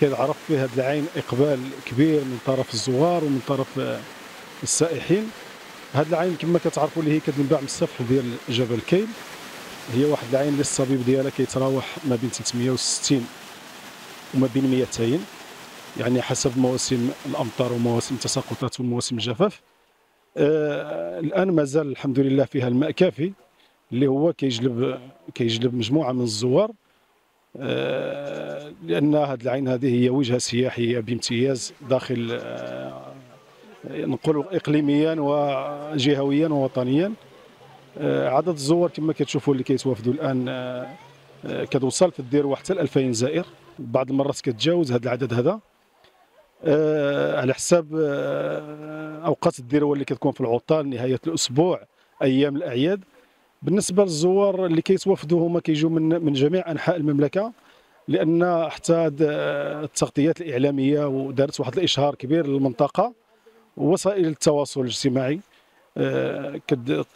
كان عرفت فيها بالعين اقبال كبير من طرف الزوار ومن طرف السائحين. هاد العين كما كتعرفوا اللي هي كتنباع من السفح ديال جبل كيل، هي واحد العين اللي الصبيب ديالها كيتراوح ما بين 360 وما بين 200، يعني حسب مواسم الامطار ومواسم التساقطات ومواسم الجفاف. الان مازال الحمد لله فيها الماء كافي اللي هو كيجلب مجموعه من الزوار، لان هاد العين هذه هي وجهه سياحيه بامتياز داخل نقول اقليميا وجهويا ووطنيا. عدد الزوار كما كتشوفوا اللي كيتوافدوا الان كتوصل في الديروه حتى 2000 زائر، بعض المرات كتجاوز هذا العدد هذا على حساب اوقات الديروه اللي كتكون في العطل، نهايه الاسبوع، ايام الاعياد. بالنسبه للزوار اللي كيتوافدوا هما كيجوا من جميع انحاء المملكه، لان حتى التغطيات الاعلاميه ودارت واحد الاشهار كبير للمنطقه، ووسائل التواصل الاجتماعي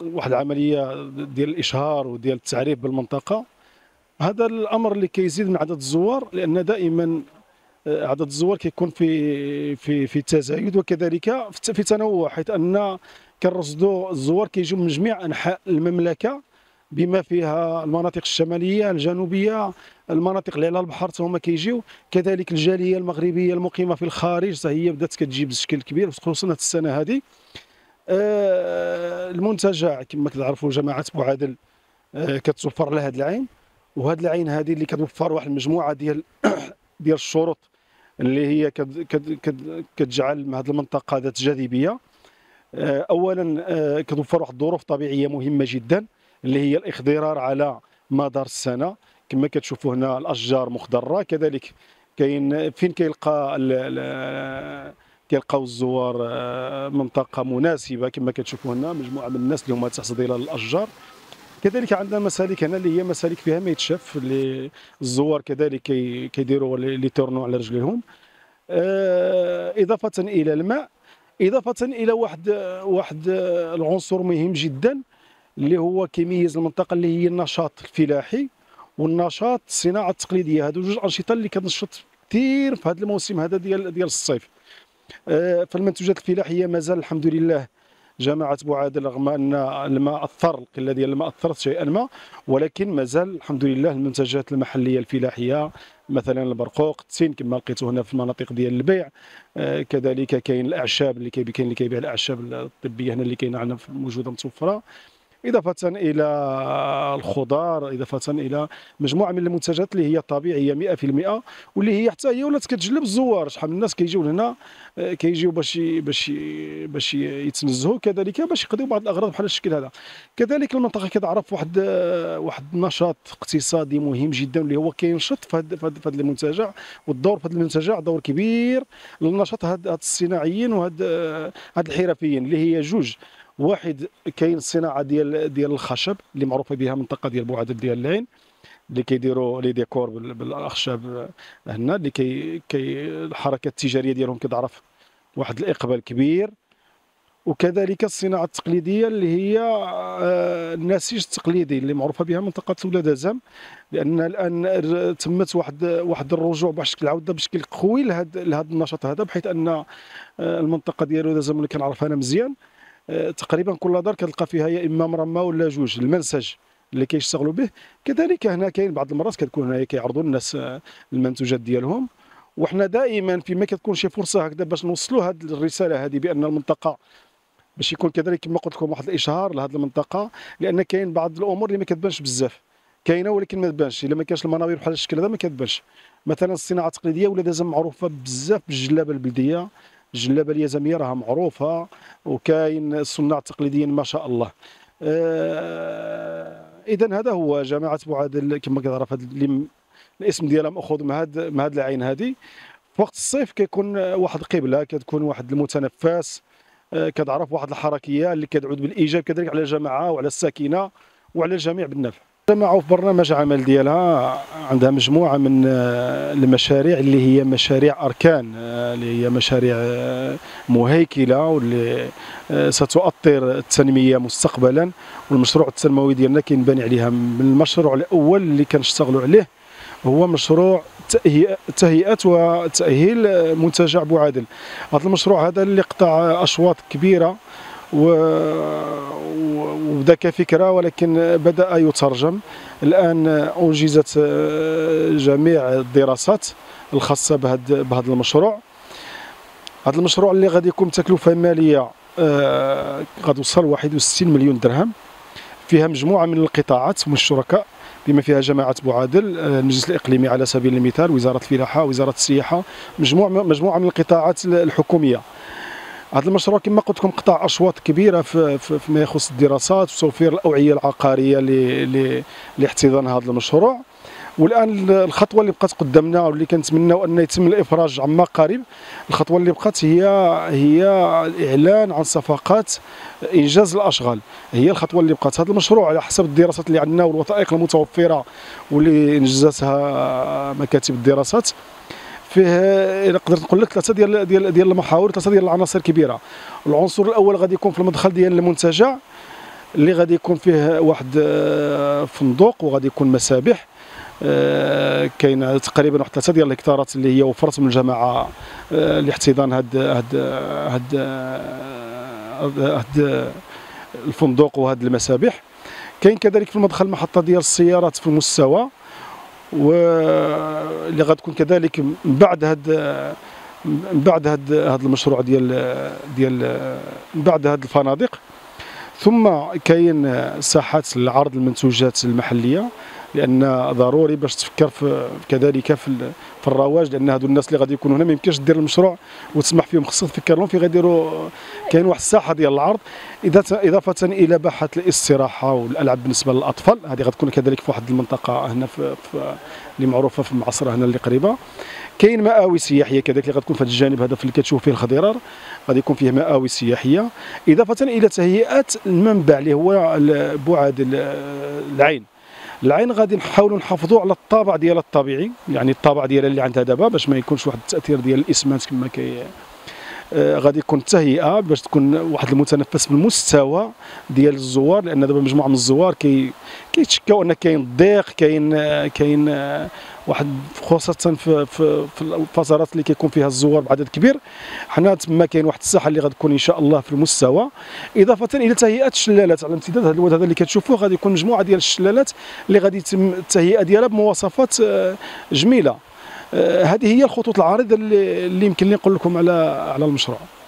واحد العمليه ديال الاشهار وديال التعريف بالمنطقه. هذا الامر اللي كيزيد من عدد الزوار، لان دائما عدد الزوار كيكون في تزايد وكذلك في تنوع، حيث ان كنرصدوا الزوار كيجيو من جميع انحاء المملكه بما فيها المناطق الشماليه، الجنوبيه، المناطق اللي على البحر هما كيجيو، كذلك الجاليه المغربيه المقيمه في الخارج هي بدات كتجيب بشكل كبير خصوصا السنه هذه. المنتجع كما كتعرفوا جماعه بوعادل كتوفر لها هذه العين، وهذه العين هذه اللي كتوفر واحد المجموعه ديال الشروط اللي هي كتجعل هذه المنطقه ذات جاذبيه. اولا كتوفر واحد الظروف طبيعيه مهمه جدا اللي هي الاخضرار على مدار السنه، كما كتشوفوا هنا الاشجار مخضره، كذلك كاين فين كيلقاو الزوار منطقه مناسبه كما كتشوفوا هنا مجموعه من الناس اللي هما تحت ظلال الاشجار. كذلك عندنا مسالك هنا اللي هي مسالك فيها ما يتشاف، اللي الزوار كذلك كيديروا لي تورنو على رجليهم، اضافه الى الماء، اضافه الى واحد العنصر مهم جدا اللي هو كيميز المنطقه اللي هي النشاط الفلاحي والنشاط الصناعه التقليديه. هادو جوج انشطه اللي كتنشط كثير في هذا الموسم هذا ديال الصيف. فالمنتوجات الفلاحيه مازال الحمد لله جماعه بوعادل رغم ان الماء اثر، القله ديال الماء اثرت شيئا ما، ولكن مازال الحمد لله المنتجات المحليه الفلاحيه مثلا البرقوق، التين كما لقيتو هنا في المناطق ديال البيع، كذلك كاين الاعشاب اللي كيبيع الاعشاب الطبيه هنا اللي كاينه عندنا موجوده متوفره، اضافه الى الخضار، اضافه الى مجموعه من المنتجات اللي هي طبيعيه 100% واللي هي حتى هي ولات كتجلب الزوار. شحال من الناس كيجيو لهنا كيجيو باش يتنزهوا، كذلك باش يقضيو بعض الاغراض بحال الشكل هذا. كذلك المنطقه كتعرف واحد نشاط اقتصادي مهم جدا اللي هو كينشط في هذا المنتجع، والدور في هذا المنتجع دور كبير للنشاط هاد الصناعيين وهاد الحرفيين اللي هي جوج. واحد كاين الصناعه ديال الخشب اللي معروفه بها منطقه ديال بوعادل ديال العين، اللي كيديروا لي ديكور بالاخشاب هنا، اللي الحركه التجاريه ديالهم كتعرف واحد الاقبال كبير، وكذلك الصناعه التقليديه اللي هي النسيج التقليدي اللي معروفه بها منطقه ولادازام، لان الان تمت واحد الرجوع بشكل عوده بشكل قوي لهذا النشاط هذا، بحيث ان المنطقه ديال ولادازام اللي كنعرفها انا مزيان تقريبا كل دار كتلقى فيها يا اما مرمى ولا جوج المنسج اللي كيشتغلوا به. كذلك هنا كاين بعض المرات كتكون هنايا كيعرضوا للناس المنتوجات ديالهم، وحنا دائما فيما كتكون شي فرصه هكذا باش نوصلوا هذه الرساله هذه بان المنطقه باش يكون كذلك كما قلت لكم واحد الاشهار لهذه المنطقه، لان كاين بعض الامور اللي ما كتبانش بزاف، كاينه ولكن ما تبانش الا ما كانش المناظر بحال الشكل هذا ما كتبانش. مثلا الصناعه التقليديه ولادازام معروفه بزاف بالجلابه البلديه، الجلابه اليزاميه راها معروفه، وكاين الصناع التقليديين ما شاء الله. اذا هذا هو جماعه بوعادل كما كتعرف، الاسم ديالها ماخوذ مع هاد العين هذه. في وقت الصيف كيكون واحد القبله، كتكون واحد المتنفس، كتعرف واحد الحركيه اللي كتعود بالايجاب كذلك على الجماعه وعلى الساكنه وعلى الجميع بالنفع. الجماعه في برنامج عمل ديالها عندها مجموعه من المشاريع اللي هي مشاريع اركان، اللي هي مشاريع مهيكله واللي ستؤطر التنميه مستقبلا. والمشروع التنموي ديالنا كينبني عليها من المشروع الاول اللي كنشتغلوا عليه، هو مشروع تهيئة وتأهيل منتجع بوعادل. هذا المشروع هذا اللي قطع أشواط كبيرة وبدا كفكرة، ولكن بدأ يترجم. الآن أنجزت جميع الدراسات الخاصة بهذا المشروع. هذا المشروع اللي غادي يكون تكلفة مالية غتوصل 61 مليون درهم، فيها مجموعة من القطاعات ومن الشركاء بما فيها جماعة بوعادل، المجلس الإقليمي على سبيل المثال، وزارة الفلاحة، وزارة السياحة، مجموعة من القطاعات الحكومية. هذا المشروع كما قلت لكم قطع أشواط كبيرة فيما يخص الدراسات وتوفير الأوعية العقارية لاحتضان هذا المشروع. والآن الخطوة اللي بقات قدامنا واللي كنتمناو أن يتم الإفراج عما قريب، الخطوة اللي بقات هي الإعلان عن صفقات إنجاز الأشغال، هي الخطوة اللي بقات. هذا المشروع على حسب الدراسات اللي عندنا والوثائق المتوفرة واللي انجزتها مكاتب الدراسات، فيه نقدر نقول لك ثلاثه ديال المحاور، ثلاثه ديال العناصر كبيره. العنصر الاول غادي يكون في المدخل ديال المنتجع، اللي غادي يكون فيه واحد فندق وغادي يكون مسابح، كاين تقريبا واحد 3 ديال الهكتارات اللي هي وفرت من الجماعه لاحتضان هاد الفندق وهاد المسابح. كاين كذلك في المدخل محطه ديال السيارات في المستوى، واللي غتكون كذلك من بعد هذا المشروع بعد هذا الفنادق. ثم كاين ساحات العرض المنتوجات المحليه، لان ضروري باش تفكر كذلك في الرواج، لان هذو الناس اللي غادي يكونوا هنا ما يمكنش دير المشروع وتسمح فيهم، خصك تفكر لهم في غيديروا. كاين واحد الساحه ديال العرض اضافه الى باحه الاستراحه والالعاب بالنسبه للاطفال، هذه غتكون كذلك في واحد المنطقه هنا اللي معروفه في المعصره هنا اللي قريبه. كاين مآوي سياحيه كذلك اللي غتكون في هذا الجانب هذا اللي كتشوف فيه الخضرار، غادي يكون فيه مآوي سياحيه، اضافه الى تهيئه المنبع اللي هو بوعادل العين. العين غادي نحاولوا نحافظوا على الطابع ديالها الطبيعي، يعني الطابع ديالها اللي عندها دابا باش ما يكونش واحد التاثير ديال الاسمنت كما كي. غادي يكون التهيئه باش تكون واحد المتنفس بالمستوى ديال الزوار، لان دابا مجموعه من الزوار كيتشكاو ان كاين ضيق، كاين واحد، خاصه في الفترات اللي كيكون فيها الزوار بعدد كبير. حنا تما كاين واحد الساحه اللي غتكون ان شاء الله في المستوى، اضافه الى تهيئه الشلالات على امتداد هذا الواد هذا اللي كتشوفوه. غادي يكون مجموعه ديال الشلالات اللي غادي يتم التهيئه ديالها بمواصفات جميله. هذه هي الخطوط العريضة اللي يمكن لي نقول لكم على المشروع.